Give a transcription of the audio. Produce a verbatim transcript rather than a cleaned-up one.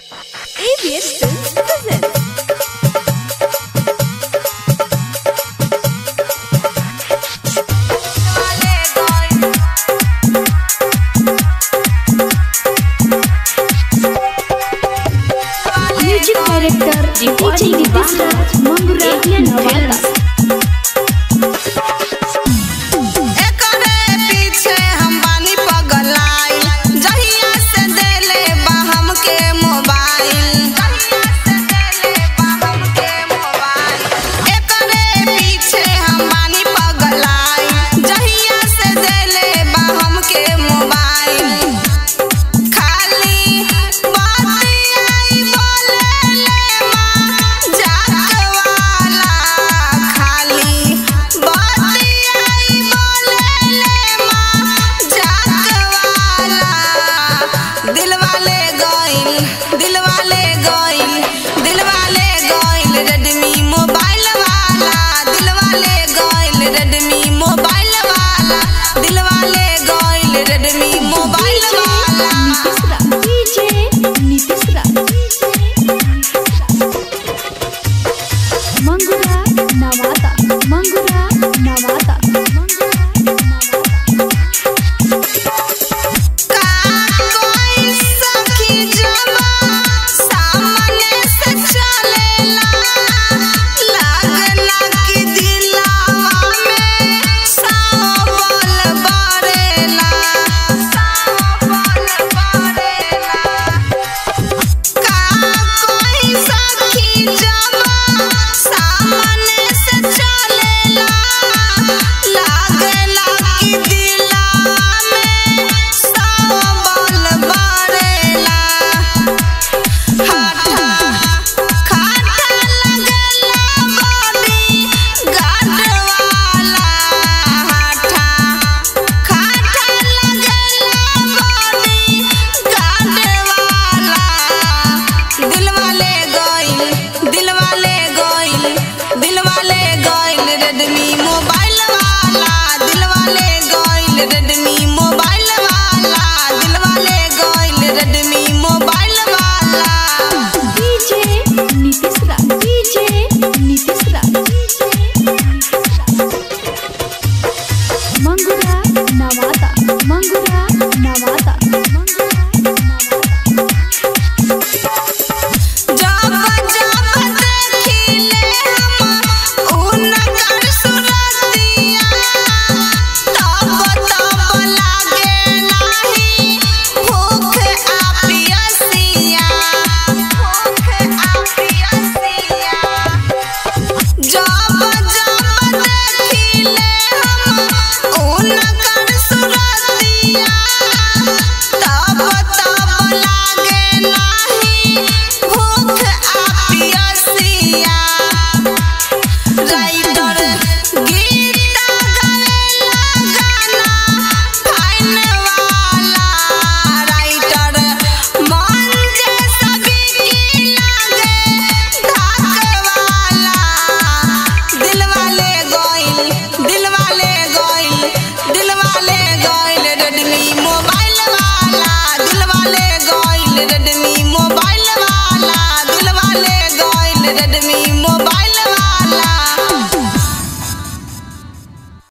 Music director दिलवा मंगरा नवादा।